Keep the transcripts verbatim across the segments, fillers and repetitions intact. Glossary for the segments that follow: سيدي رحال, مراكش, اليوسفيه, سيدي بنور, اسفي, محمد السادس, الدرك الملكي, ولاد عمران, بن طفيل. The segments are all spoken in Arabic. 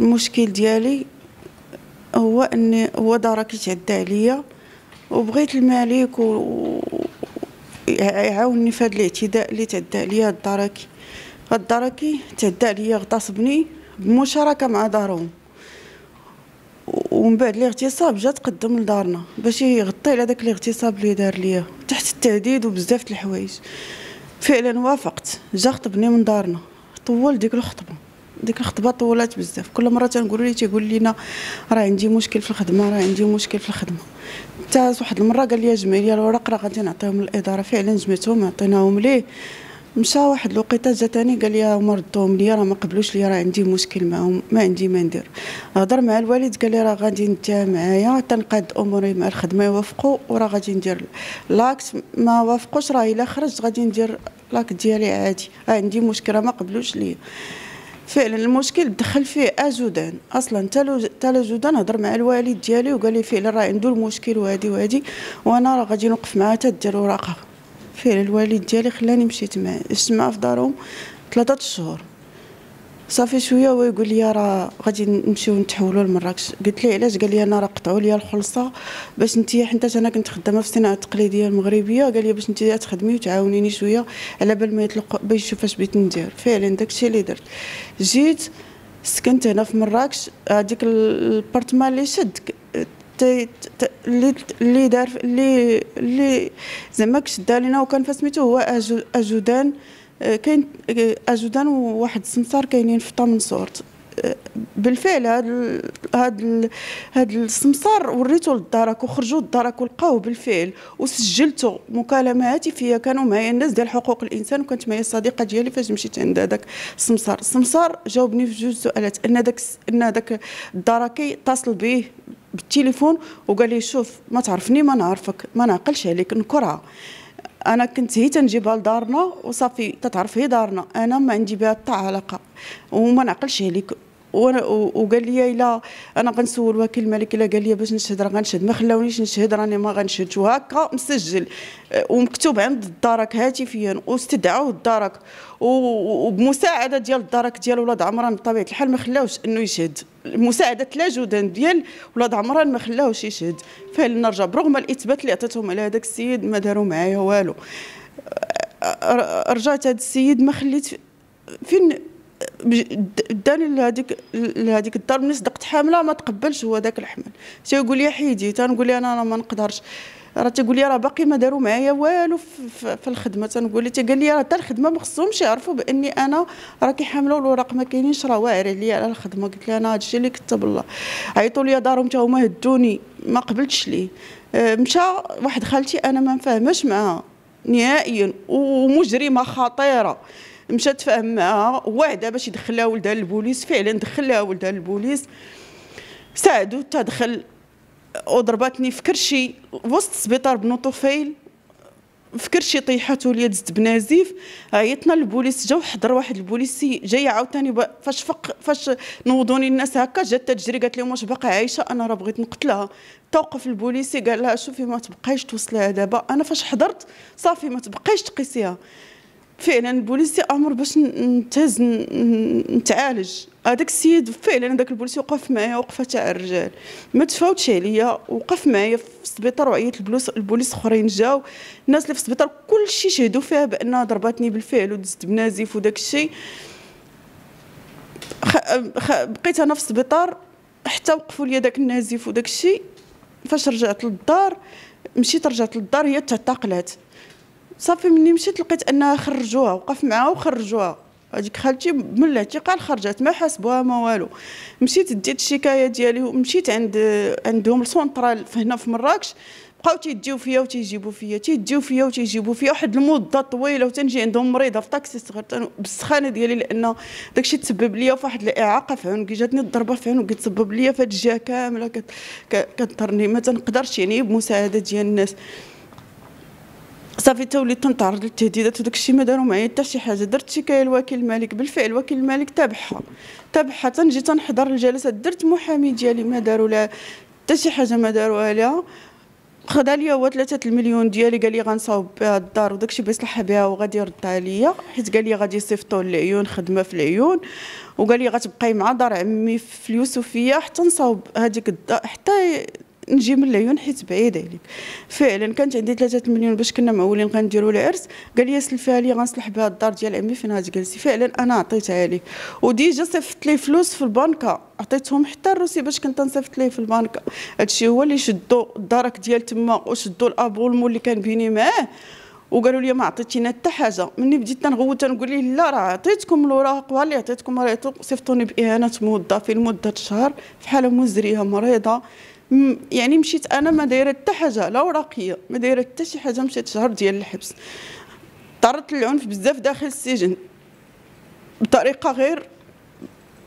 المشكل ديالي هو أني هو دارا كيتعدى عليا، وبغيت الملك ويعاوني في هذا الاعتداء اللي تعدى عليا الدراكي. الدراكي تعدى عليا اغتصبني بمشاركه مع دارهم، ومن بعد الاغتصاب جا تقدم لدارنا باش يغطي على داك الاغتصاب اللي دار ليا تحت التهديد وبزاف د الحوايج. فعلا وافقت، جا خطبني من دارنا. طول ديك الخطبه ديك الخطبه طولات بزاف. كل مره تنقولوا ليه تيقول لينا راه عندي مشكل في الخدمه، راه عندي مشكل في الخدمه. حتى واحد المره قال لي جمعي لي الوراق راه غادي نعطيهم للاداره. فعلا جمعتهم عطيناهم ليه. مشى واحد الوقيته جا ثاني قال لي هما ردوهم لي، راه ما قبلوش لي، راه عندي مشكل معهم، ما عندي ما ندير. هضر مع الوالد قال لي راه غادي نتا معايا تنقاد اموري مع الخدمه يوافقوا، وراه غادي ندير لاكس. ما وافقوش راه الا خرجت غادي ندير لاك ديالي عادي، راه عندي مشكل، راه ما قبلوش لي. فعلا المشكل دخل فيه اجودان اصلا. تا جودان هضر مع الوالد ديالي وقال لي فعلا راه عنده المشكل وهادي وهادي، وانا راه غادي نوقف معاه حتى دير اوراقها. فعلا الوالد ديالي خلاني مشيت معاه عشت معاه في دارهم ثلاثه شهور. صافي شويه هو يقول لي راه غادي نمشيو نتحولوا لمراكش. قلت ليه علاش؟ قال لي انا راه قطعوا لي الخلصه باش انتيا، حيت انا كنت خدامه في الصناعه التقليديه المغربيه. قال لي باش انتيا تخدمي وتعاونيني شويه على بال ما يطلق باش نشوف اش بغيت ندير. فعلا داكشي اللي درت. جيت سكنت هنا في مراكش. هذيك البارتمان اللي شد اللي اللي دار اللي اللي زعما كشدها لينا وكان فسميتو هو اجودان. كاين اجودان وواحد السمسار كاينين في طمن سورت. بالفعل هاد هاد هاد السمسار وريته للدراك وخرجوا للدراك ولقاوه بالفعل، وسجلته مكالمه هاتفيه كانوا معايا الناس ديال حقوق الانسان، وكانت معايا الصديقه ديالي فاش مشيت عند هذاك السمسار. السمسار جاوبني في جوج سؤالات، ان داك ان داك الدراكي اتصل به بالتليفون وقال لي شوف ما تعرفني ما نعرفك، ما نعقلش عليك نكرها. انا كنت هي تنجيبها لدارنا وصافي تتعرف هي دارنا، انا ما عندي بها حتى علاقه وما نعقلش عليك. وقال لي الا انا غنسول وكيل الملك، الا قال لي باش نشهد راه غنشهد، ما خلاونيش نشهد راني ما غنشهدش. وهكا مسجل ومكتوب عند الدرك هاتفيا، واستدعوا الدرك وبمساعده ديال الدرك ديال ولاد عمران بطبيعه الحال ما خلاوش انه يشهد، مساعده لا جودان ديال ولاد عمران ما خلاوش يشهد. فعلا نرجع برغم الاثبات اللي عطيتهم على هذاك السيد ما داروا معايا والو. رجعت هذا السيد ما خليت فين داني لهذيك لهذيك الدار. ملي صدقت حامله ما تقبلش هو ذاك الحمل، تيقول لي حيدي. تنقول لي انا ما نقدرش، راه تيقول لي راه باقي ما داروا معايا والو في الخدمه. تنقول لي تيقال لي راه حتى الخدمه ما خصهمش يعرفوا باني انا راه كيحملوا الوراق ما كاينينش، راه واعر عليا على الخدمه. قلت لها انا هادشي اللي كتب الله. عيطوا لي دارهم حتى هما هدوني ما قبلتش ليه. مشى واحد خالتي انا ما نفاهمش معاها نهائيا ومجرمه خطيره، مشات تفاهم معاها وعده باش يدخلها ولدها للبوليس. فعلا دخلها ولدها للبوليس، ساعدو تدخل وضرباتني في كرشي وسط سبيطار بن طفيل، في كرشي طيحاتو ليا دزت بنزيف. عيطنا للبوليس جاو حضر واحد البوليسي جاي عاوتاني فاش فق فاش نوضوني الناس هكا جات تجري قالت لهم واش باقا عايشه، انا راه بغيت نقتلها. توقف البوليسي قال لها شوفي ما تبقايش توصليها دابا، انا فاش حضرت صافي ما تبقايش تقيسيها. فعلا البوليسي امر باش نتهز نتعالج. هذاك السيد فعلا هذاك البوليسي وقف معايا وقفه تاع الرجال، ما تفاوتش عليا، وقف معايا في السبيطار وعيط البوليس. البوليس اخرين جاو، الناس اللي في السبيطار كلشي شهدوا فيها بانها ضرباتني بالفعل ودزت بنازيف وداك الشيء. خ... خ... بقيت انا في السبيطار حتى وقفوا لي داك النازيف وداك الشيء. فاش رجعت للدار مشيت رجعت للدار هي تعتقلات. صافي مني مشيت لقيت انها خرجوها، وقف معاها وخرجوها. هذيك خالتي من الاعتقال خرجت ما حاسبوها ما والو. مشيت ديت الشكايه ديالي ومشيت عند عندهم السونترال هنا في مراكش. بقاو تيديو فيا وتيجيبوا فيا تيديو فيا وتيجيبوا فيا واحد المده طويله، وتنجي عندهم مريضه في طاكسي صغير بالسخانه ديالي، لان داكشي تسبب ليا في واحد الاعاقه في عنقي. جاتني الضربه في عنقي تسبب ليا في هاد الجهه كامله كضرني ما تنقدرش يعني بمساعده ديال الناس. صافي تا وليت تنتعرض للتهديدات وداك الشيء ما داروا معايا حتى شي حاجه. درت شكايه لوكيل الملك، بالفعل وكيل الملك تابعها تابعها. تنجي تنحضر الجلسات درت محامي ديالي ما داروا لا حتى شي حاجه ما داروها لها. خدا ليا هو ثلاثة المليون ديالي، قال لي غنصاوب بها الدار وداكشي باغي يصلحها بها وغادي يردها ليا، حيت قال لي غادي يصيفطوا للعيون خدمه في العيون، وقال لي غتبقاي مع دار عمي في اليوسفيه حتى نصاوب هذيك الدار حتى نجي من العيون حيت بعيد عليك. فعلا كانت عندي ثلاثة مليون باش كنا معولين غنديروا العرس، قال لي سلفيها لي غنصلح بها الدار ديال عمي فين غتجلسي، فعلا انا عطيتها ليه وديجا صيفط لي فلوس في البنكه، عطيتهم حتى الروسي باش كنت نصيفط ليه في البنكه. هادشي هو اللي شدوا الدرك ديال تما وشدوا الابولمون اللي كان بيني معاه وقالوا لي ما عطيتينا حتى حاجه. مني بديت تنغوت تنقول ليه لا راه عطيتكم الوراق وها اللي عطيتكم، راه صيفطوني باهانه موظفين لمده شهر في حاله مزريه مريضه، يعني مشيت انا ما دايره حتى حاجه، لا ورقيه ما دايره حتى شي حاجه، مشيت شهر ديال الحبس، تعرضت للعنف بزاف داخل السجن بطريقه غير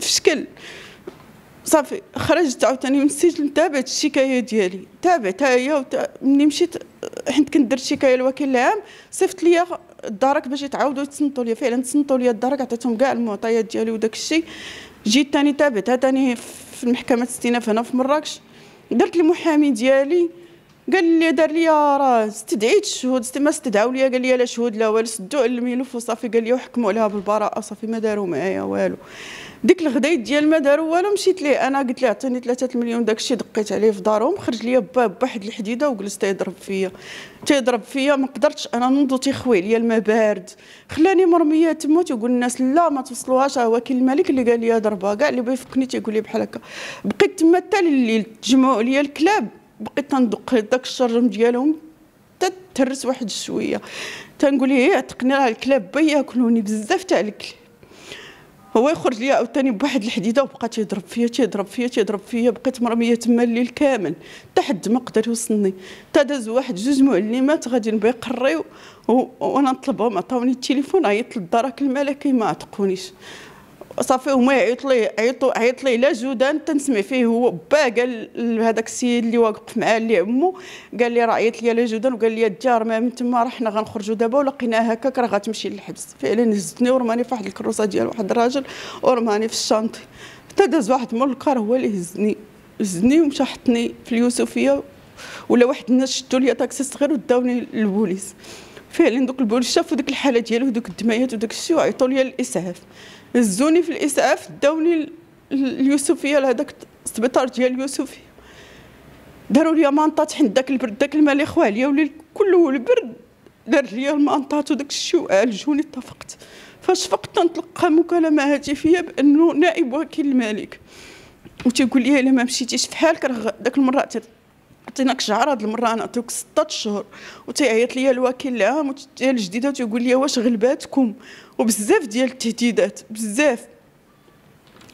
في شكل. صافي خرجت عاوتاني من السجن، تابعت الشكايه ديالي، تابعتها هي وت... ملي مشيت حيت كنت درت شكايه الوكيل العام، صيفط ليا الدرك باش يتعاودوا يتصنتوا ليا، فعلا تصنتوا ليا الدرك، عطيتهم كاع المعطيات ديالي وداك الشيء. جيت ثاني تابعتها ثاني في محكمه الاستئناف هنا في مراكش، درت المحامي ديالي قال لي دار لي راه استدعيت الشهود، ما استدعاو لي، قال لي لا شهود لا والو، سدوا الملف وصافي، قال لي وحكموا عليها بالبراءه، صافي ما داروا معايا والو. ديك الغدايت ديال ما داروا والو مشيت ليه انا قلت ليه عطيني ثلاثة مليون، داكشي دقيت عليه في دارهم، خرج لي باب بواحد الحديده وجلس تيضرب فيا تيضرب فيا، ما قدرتش انا نوض، تيخوي عليا الماء بارد، خلاني مرميه تما، تيقول الناس لا ما توصلوهاش، ها هو كاين الملك اللي قال لي ضربها كاع، اللي بيفكني تيقول لي بحال هكا. بقيت تما حتى الليل، تجمعوا ليا الكلاب، بقيت تندق داك الشرم ديالهم حتى تهرس واحد شويه، تنقول ليه عتقني راه الكلاب بياكلوني بزاف تاع الكلاب. هو يخرج ليا عاوتاني بواحد الحديده وبقى تيضرب فيا تيضرب فيا تيضرب فيا، بقيت مرميه تما الليل كامل حتى حد ما قدر يوصلني، حتى داز واحد جوج معلمات غادي نبغي نقري وانا نطلبهم، عطاوني التليفون، عيطت للدرك الملكي ما عتقونيش، صافي هما عيط ليه عيطو عيط ليه لا جودان، تنسمع فيه هو با قال لهذاك السيد اللي واقف معاه اللي عمو، قال لي راه عيط ليا لا جودان وقال لي الدار ما من تما راه حنا غنخرجوا دابا ولقيناها هكاك راه غتمشي للحبس. فعلا هزتني ورماني في واحد الكروسه ديال واحد الراجل ورماني في الشانطي، حتى داز واحد من الكار هو اللي هزني هزني ومشى حطني في اليوسفيه، ولا واحد الناس شدوا ليا طاكسي صغير وداوني للبوليس. فعلا دوك البوليس شافوا ديك الحاله ديالو ودوك الدمايات وداك الشيء وعيطوا ليا الاسعاف، هزوني في الاسعاف داوني اليوسفيه لهذاك السبيطار ديال اليوسفيه، داروا لي مانطات حيت داك البرد داك الماء اللي خوا عليا وليل كله البرد دار لي المانطات وداك الشيء وعالجوني. اتفقت فاش فقت نتلقى مكالمه هاتفيه بانه نائب وكيل الملك وتيقول لي الا ما مشيتيش في حالك راه داك المره عطيناك شهر، هاد المره نعطيوك ستة اشهر. وتيعيط ليا الوكيل العام ديال الجديده وتيقول لي واش غلباتكم، وبزاف ديال التهديدات بزاف،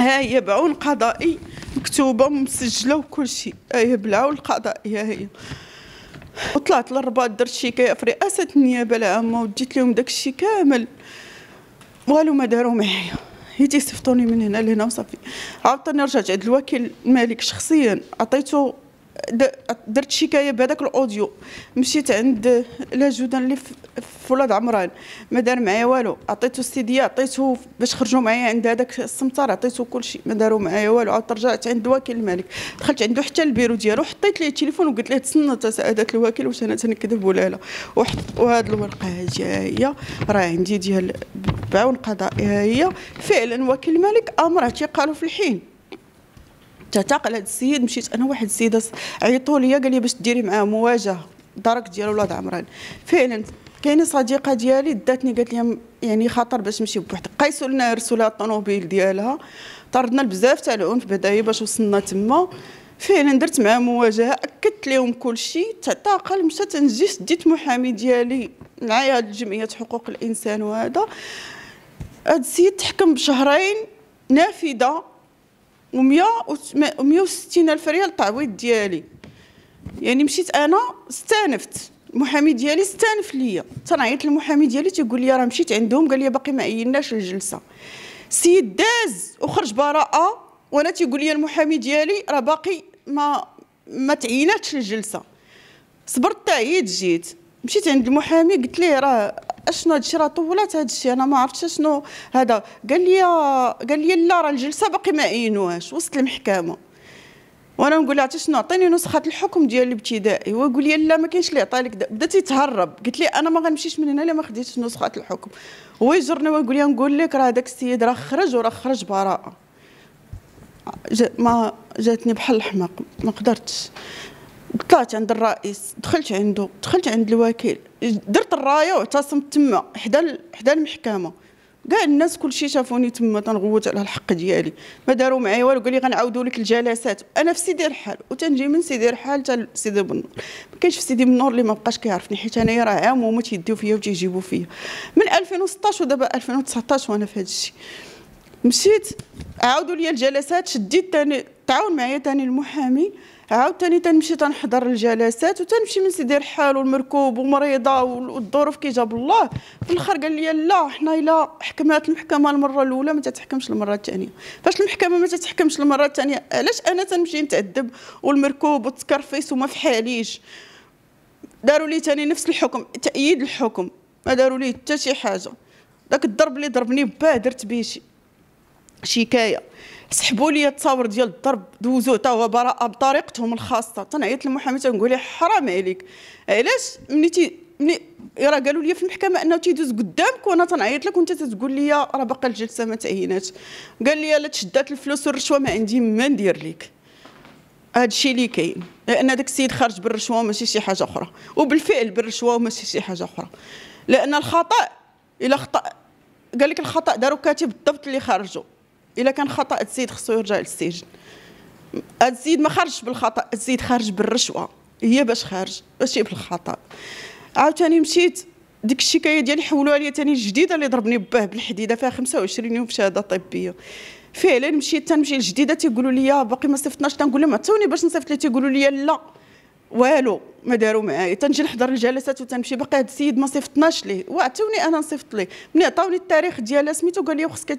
ها هي بعون قضائي مكتوبه ومسجله وكل شيء، ها هي بالعون القضائي ها هي. وطلعت للرباط درت شكايه في رئاسه النيابه العامه وديت لهم داكشي كامل، والو ما داروا معايا، هيتي صيفطوني من هنا لهنا وصافي. عاوتاني رجعت عند الوكيل الملك شخصيا، عطيته درت شكايه بهذاك الاوديو، مشيت عند لا جودان اللي في ولاد عمران ما دار معايا والو، عطيته السيديه عطيته باش خرجوا معايا عند هذاك السمطار، عطيته كل شيء ما داروا معايا والو. عاد رجعت عند وكيل الملك، دخلت عنده حتى البيرو ديالو، حطيت ليه التليفون وقلت ليه تسنى تا سعاده الوكيل واش انا تنكذب ولا لا، وهاد الورقه ها هي راه عندي ديال بعون قضائي ها هي. فعلا وكيل الملك امره تيقالوا في الحين تعتقل هذا السيد. مشيت انا واحد السيده عيطوا لي قال لي باش ديري معاه مواجهه درك ديال ولاد عمران. فعلا كاينه صديقه ديالي داتني قالت لي يعني خطر باش نمشي بوحدي، قيسوا لنا عرسوا لها الطوموبيل ديالها، طردنا بزاف تاع العنف بعدا باش وصلنا تما. فعلا درت معاه مواجهه، اكدت لهم كل شيء، تعتقل مشى تنجي سديت محامي ديالي معايا جمعيه حقوق الانسان، وهذا هذا السيد تحكم بشهرين نافذه و مية وستين ألف ريال التعويض ديالي. يعني مشيت أنا استانفت المحامي ديالي، استانف ليا، تنعيط للمحامي ديالي تيقول لي راه مشيت عندهم قال لي باقي ما عيناش الجلسة. السيد داز وخرج براءة، وأنا تيقول لي المحامي ديالي راه باقي ما ما تعيناتش الجلسة. صبرت تعيد جيت مشيت عند المحامي قلت ليه راه اشنو هادشي راه طولات هادشي انا ما عرفتش شنو هذا، قال لي قال لي لا راه الجلسه باقي ما عينوهاش، وصلت المحكمه. وانا نقول لها شنو، عطيني نسخه الحكم ديال الابتدائي. هو يقول لي لا ما كاينش اللي يعطي لك، بدا تيتهرب. قلت ليه انا ما غنمشيش من هنا الا ما خديتش نسخه الحكم. هو يجرني ويقول لي نقول لك راه داك السيد راه خرج وراه خرج براءه. ما جاتني بحال الحماق، ما قدرتش. طلعت عند الرئيس، دخلت عنده، دخلت عند الوكيل، درت الرايه واعتصمت تما حدا حدا المحكمه. كاع الناس كلشي شافوني تما تنغوت على الحق ديالي، ما داروا معايا والو. قال لي غنعاودوا لك الجلسات. انا في سيدي رحال وتنجي من سيدي رحال حتى سيدي بنور. ما كاينش في سيدي بنور اللي ما بقاش كيعرفني، حيت انايا راه عام هما تيديو فيا وتيجيبوا فيا من ألفين وستطاش ودابا ألفين وتسعطاش وانا في هذا الشيء. مشيت عاودوا لي الجلسات، شديت ثاني تعاون معايا ثاني المحامي، عاوتاني تنمشي تنحضر الجلسات وتنمشي من سيدي رحال والمركوب ومريضه والظروف كي جاب الله. في الاخر قال لي لا حنا الا حكمات المحكمه المره الاولى ما تتحكمش المره الثانيه. فاش المحكمه ما تتحكمش المره الثانيه علاش انا تنمشي نتعذب والمركوب وتكرفيس وما في حاليش؟ داروا لي ثاني نفس الحكم، تاييد الحكم، ما داروا لي حتى شي حاجه. داك الضرب اللي ضربني باه درت به شي شكايه، سحبوا لي التصاور ديال الضرب، دوزوه حتى هو براءه بطريقتهم الخاصه. تنعيط للمحامي تنقول له حرام عليك، علاش ملي تي ملي راه قالوا لي في المحكمه انه تيدوز قدامك وانا تنعيط لك وانت تتقول لي راه باقا الجلسه ما تعيناتش. قال لي لا تشدات الفلوس والرشوه ما عندي ما ندير لك. هذا الشيء اللي كاين، لان داك السيد خرج بالرشوه ماشي شي حاجه اخرى، وبالفعل بالرشوه وماشي شي حاجه اخرى. لان الخطا الا خطا قال لك الخطا داروا كاتب الضبط اللي خرجوا. إلا كان خطأ السيد خصو يرجع للسجن. السيد ما خرجش بالخطأ، السيد خرج بالرشوة، هي باش خرج ماشي بالخطأ. عاوتاني مشيت ديك الشكاية ديالي حولوها ليا ثاني الجديدة اللي ضربني باه بالحديدة، فيها خمسة وعشرين يوم بشهادة طبية. فعلا مشيت تنمشي للجديدة تيقولوا لي باقي ما صيفطناش، تنقول لهم عطوني باش نصيفط ليه، تيقولوا لي لا والو ما داروا معايا. تنجي نحضر الجلسات وتنمشي باقي هذا السيد ما صيفطناش ليه، وعطوني أنا نصيفط ليه. ملي عطاوني التاريخ ديالها سميتو قال لي خصك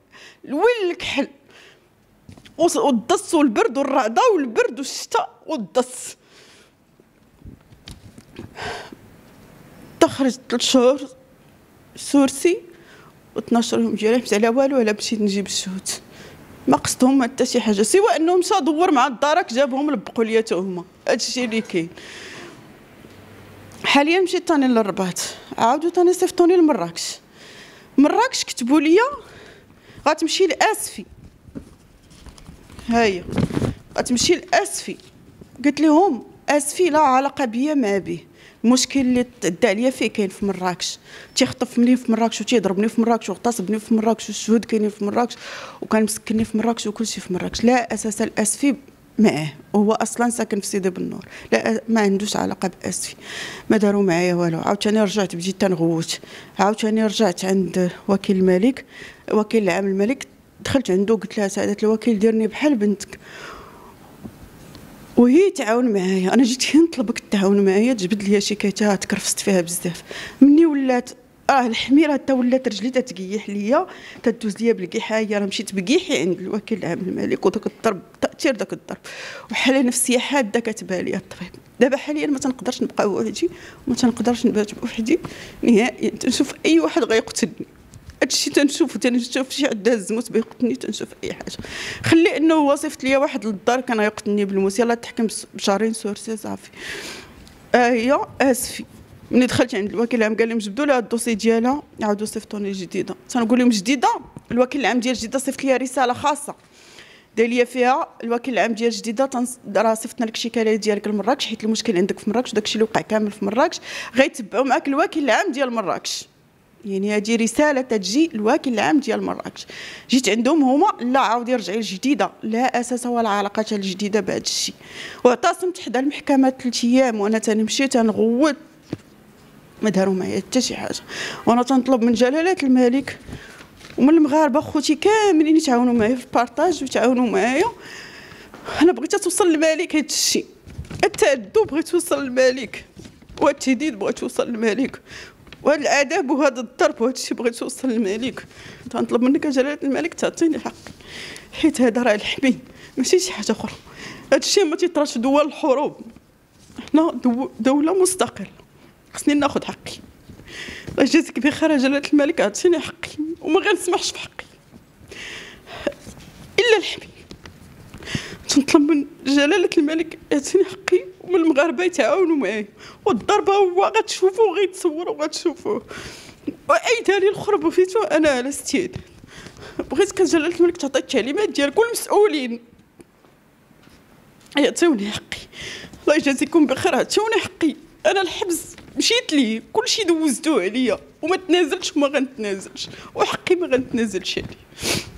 وين الكحل والضص والبرد والرعده والبرد والشتاء والضص. تخرج ثلاث شهور سورسي و12 يوم ديال الحبس على والو. على مشيت نجيب الشهود ما قصدهم حتى شي حاجه، سوى انهم مشى دور مع الدرك جابهم لبقوا ليا حتى هما. هادشي اللي كاين حاليا. مشيت ثاني للرباط، عاودو ثاني صيفطوني لمراكش. مراكش كتبوا ليا غتمشي لاسفي، هاهي غتمشي لاسفي. قلت لهم اسفي لا علاقه بيا ما به. المشكل اللي تعدى عليا فيه كاين في مراكش، تيخطف مني في مراكش وتيضربني في مراكش واغتصبني في مراكش والشهود كاينين في مراكش وكان مسكني في مراكش وكلشي في مراكش. لا اساس الاسفي معاه، وهو اصلا ساكن في سيدي بنور، لا ما عندوش علاقه باسفي. ما داروا معايا والو. عاوتاني رجعت بديت تنغوت، عاوتاني رجعت عند وكيل الملك، وكيل العام الملك. دخلت عنده قلت لها سعاده الوكيل ديرني بحال بنتك، وهي تعاون معايا. انا جيت هنا نطلبك تعاون معايا، تجبد لي شكايتها تكرفست فيها بزاف. مني ولات راه الحميره حتى ولات رجلي تتقيح ليا، تدوز ليا بالقيحايه. راه مشيت بقيحي عند الوكيل العام الملك، وداك الضرب تاثير داك الضرب وحاله نفسيه حاده كتبان ليا الطبيب. دابا حاليا ما تنقدرش نبقى وحدي وما تنقدرش نبات بوحدي نهائيا. تنشوف اي واحد غيقتلني، هادشي تنشوفو، تنشوف شي عاد داز موت بيقتلني، تنشوف اي حاجه. خلي انه هو صيفط ليا واحد للدار كان غيقتلني بالموت، يلاه تحكم بشهرين سورسي صافي. اه هي اسفي. ملي دخلت عند الوكيل العام قال لهم جبدوا لها الدوسي ديالها، عاودوا صيفطوني جديده. تنقول لهم جديده، الوكيل العام ديال جديده صيفط ليا رساله خاصه دار ليا فيها الوكيل العام ديال جديده راه صيفطنا لك الشكايه ديالك لمراكش، حيت المشكل عندك في مراكش وداكشي اللي وقع كامل في مراكش غيتبعوا معاك الوكيل العام ديال مراكش. يعني هذه رساله تجي الوكيل العام ديال مراكش. جيت عندهم هما لا عاودي رجعي للجديده، لا اساس ولا علاقه للجديده بهذا الشيء. واعتصمت حدا المحكمه ثلاث ايام وانا تنمشي تنغوت، ما داروا معايا حتى شي حاجه. وانا تنطلب من جلاله الملك ومن المغاربه خوتي كاملين يتعاونوا معايا في البارطاج ويتعاونوا معايا. انا بغيت توصل للملك هذا الشيء. التعدو بغيت توصل للملك، والتهديد بغيت توصل للملك، وهذا العذاب وهذا الضرب وهذا الشيء بغيت توصل للملك. تنطلب منك جلالة الملك تعطيني حقي، حيت هذا راه الحمي ماشي شي حاجه اخرى. هذا الشيء ما تيطراش دول الحروب، حنا دوله مستقله، خصني ناخذ حقي. الله يجازيك بخير جلالة الملك، عطيني حقي وما غنسمحش بحقي الا الحمي. تنطلب من جلالة الملك يعطيني حقي، ومن المغاربه يتعاونوا معايا، والضربه هو غتشوفوه غيتصوروا غتشوفوه، واي دليل خربوا فيتو انا على استيد. بغيتك جلالة الملك تعطي التعليمات ديال كل المسؤولين، يعطيوني حقي. الله يجازيكم بخير، عطيوني حقي. انا الحبس مشيت ليه، كلشي دوزتوه عليا وما تنازلتش وما غنتنازلش، وحقي ما غنتنازلش عليه.